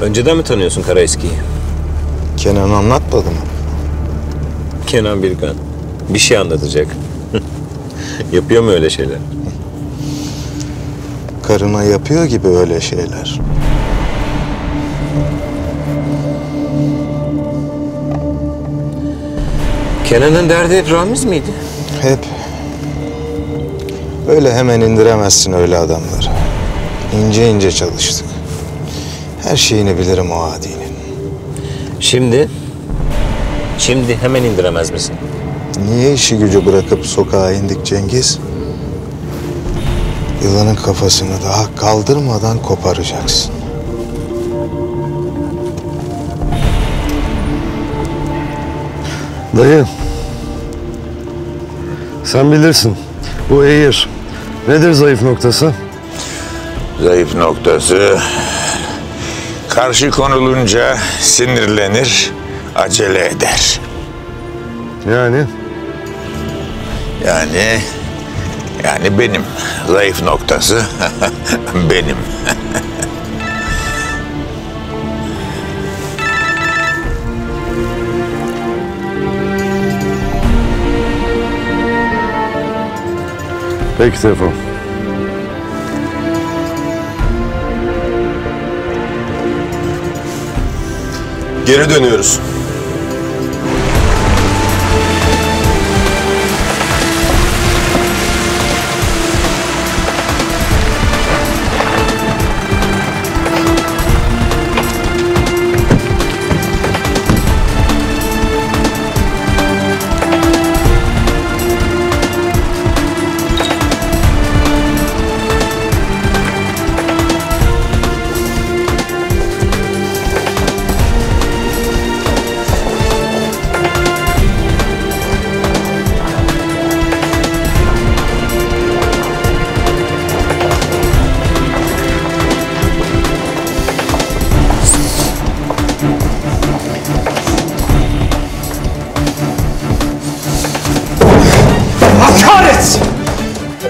Önceden mi tanıyorsun Kara Eski'yi? Kenan anlatmadı mı? Kenan Birkan. Bir şey anlatacak. Yapıyor mu öyle şeyler? Karına yapıyor gibi öyle şeyler. Kenan'ın derdi hep Ramiz miydi? Hep. Öyle hemen indiremezsin öyle adamları. İnce ince çalıştık. Her şeyini bilirim o adinin. Şimdi hemen indiremez misin? Niye işi gücü bırakıp sokağa indik Cengiz? Yılanın kafasını daha kaldırmadan koparacaksın. Dayı, sen bilirsin. Bu Ehir. Nedir zayıf noktası? Zayıf noktası... Karşı konulunca sinirlenir, acele eder. Yani? Yani benim. Zayıf noktası benim. Peki Stefan. Geri dönüyoruz.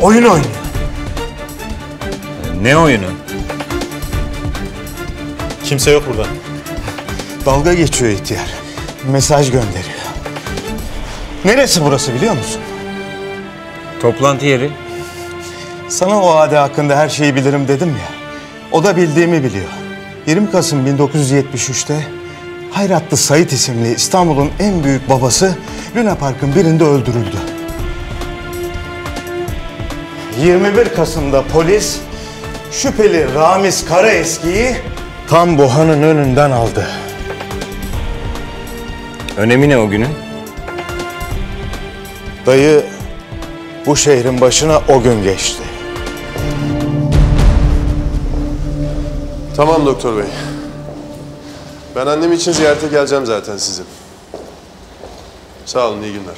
Oyun oynuyor. Ne oyunu? Kimse yok burada. Dalga geçiyor ihtiyar. Mesaj gönderiyor. Neresi burası biliyor musun? Toplantı yeri. Sana o ade hakkında her şeyi bilirim dedim ya. O da bildiğimi biliyor. 20 Kasım 1973'te Hayratlı Said isimli İstanbul'un en büyük babası Luna Park'ın birinde öldürüldü. 21 Kasım'da polis şüpheli Ramiz Karaeski'yi tam Bohan'ın önünden aldı. Önemi ne o günün? Dayı, bu şehrin başına o gün geçti. Tamam doktor bey. Ben annem için ziyarete geleceğim zaten sizin. Sağ olun, iyi günler.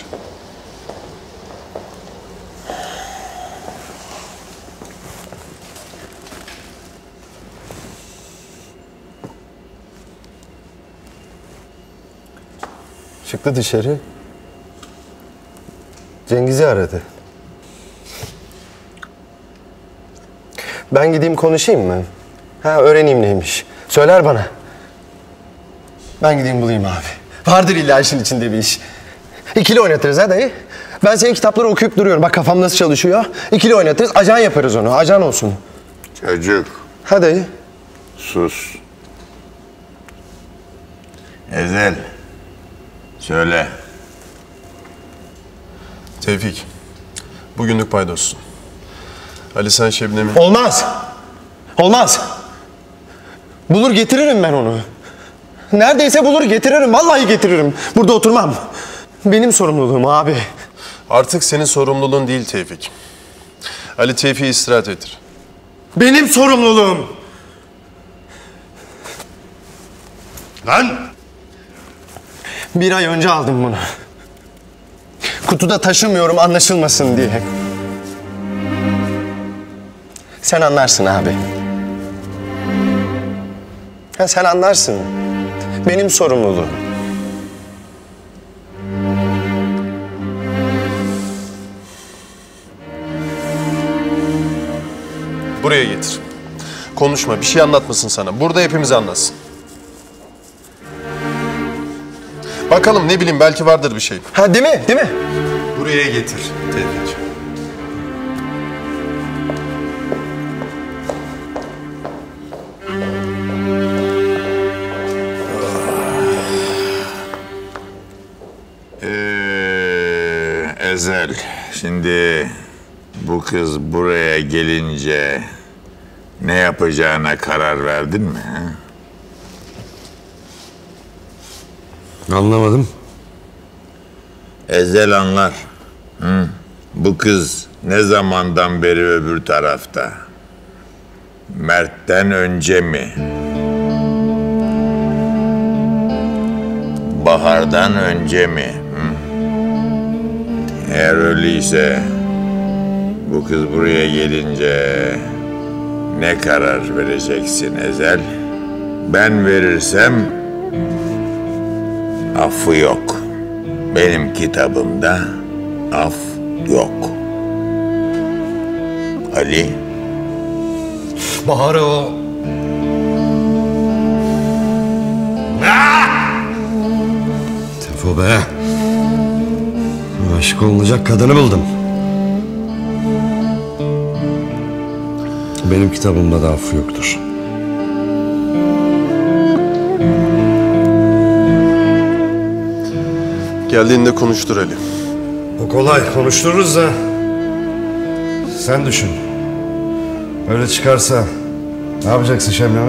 Çıktı dışarı, Cengiz'i aradı. Ben gideyim konuşayım mı? Ha, öğreneyim neymiş. Söyler bana. Ben gideyim bulayım abi. Vardır illa işin içinde bir iş. İkili oynatırız ha dayı. Ben senin kitapları okuyup duruyorum. Bak kafam nasıl çalışıyor. İkili oynatırız, ajan yaparız onu. Ajan olsun. Çocuk. Ha dayı. Sus. Ezel. Söyle. Tevfik, bugünlük paydolsun. Ali sen Şebnem'i... Olmaz! Olmaz! Bulur getiririm ben onu. Neredeyse bulur getiririm, vallahi getiririm. Burada oturmam. Benim sorumluluğum abi. Artık senin sorumluluğun değil Tevfik. Ali Tevfik'i istirahat ettir. Benim sorumluluğum! Lan! Bir ay önce aldım bunu. Kutuda taşımıyorum anlaşılmasın diye. Sen anlarsın abi. Ha, sen anlarsın. Benim sorumluluğum. Buraya getir. Konuşma, bir şey anlatmasın sana. Burada hepimiz anlasın. Bakalım, ne bileyim, belki vardır bir şey. Ha, değil mi? Değil mi? Buraya getir Tevfik'ciğim. Ezel, şimdi bu kız buraya gelince ne yapacağına karar verdin mi? Anlamadım. Ezel anlar. Hı. Bu kız ne zamandan beri öbür tarafta? Mert'ten önce mi? Bahar'dan önce mi? Hı. Eğer öyleyse bu kız buraya gelince ne karar vereceksin Ezel? Ben verirsem affı yok. Benim kitabımda af yok. Ali? Bahar o. Tefo be. Aşık olunacak kadını buldum. Benim kitabımda da affı yoktur. Geldiğinde konuştur Ali. Bu kolay, konuştururuz da. Sen düşün. Öyle çıkarsa ne yapacaksın Şemniye?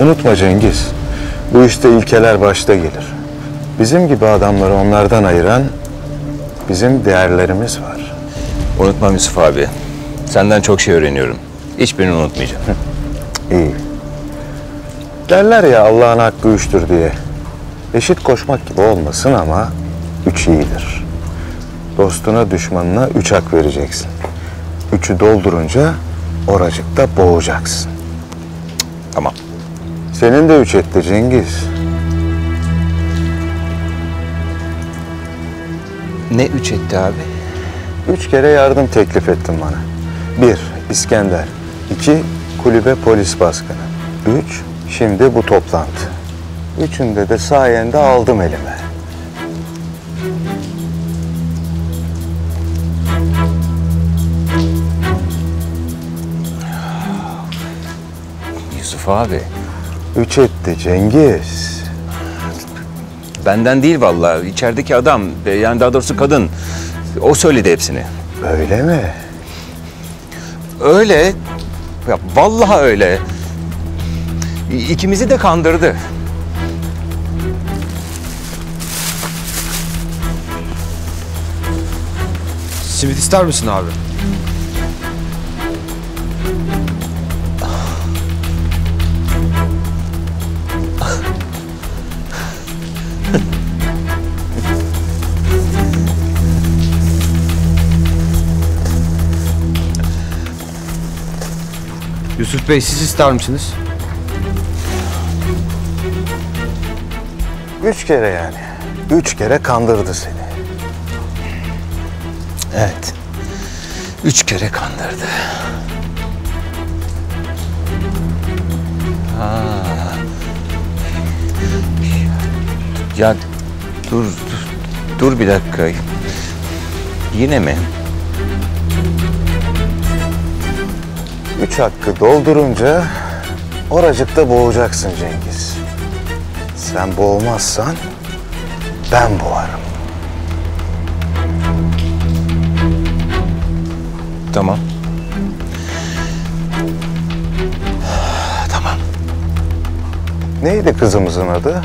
Unutma Cengiz, bu işte ilkeler başta gelir. Bizim gibi adamları onlardan ayıran bizim değerlerimiz var. Unutmam Yusuf abi, senden çok şey öğreniyorum. Hiçbirini unutmayacağım. İyi. Derler ya Allah'ın hakkı üçtür diye. Eşit koşmak gibi olmasın ama üç iyidir. Dostuna düşmanına üç hak vereceksin. Üçü doldurunca oracıkta boğacaksın. Tamam. Senin de üç etti Cengiz. Ne üç etti abi? 3 kere yardım teklif ettin bana. 1. İskender. 2. Kulübe polis baskını. 3. Şimdi bu toplantı. 3'ünde de sayende aldım elime. Yusuf abi. 3 etti Cengiz. Benden değil vallahi, içerideki adam, yani daha doğrusu kadın. O söyledi hepsini. Öyle mi? Öyle. Ya vallahi öyle. İkimizi de kandırdı. Simit ister misin abi? Yusuf Bey, siz ister misiniz? 3 kere yani. 3 kere kandırdı seni. Evet. 3 kere kandırdı. Ha. Ya dur bir dakika. Yine mi? 3 hakkı doldurunca oracıkta boğacaksın Cengiz. Sen boğmazsan ben boğarım. Tamam. Tamam. Neydi kızımızın adı?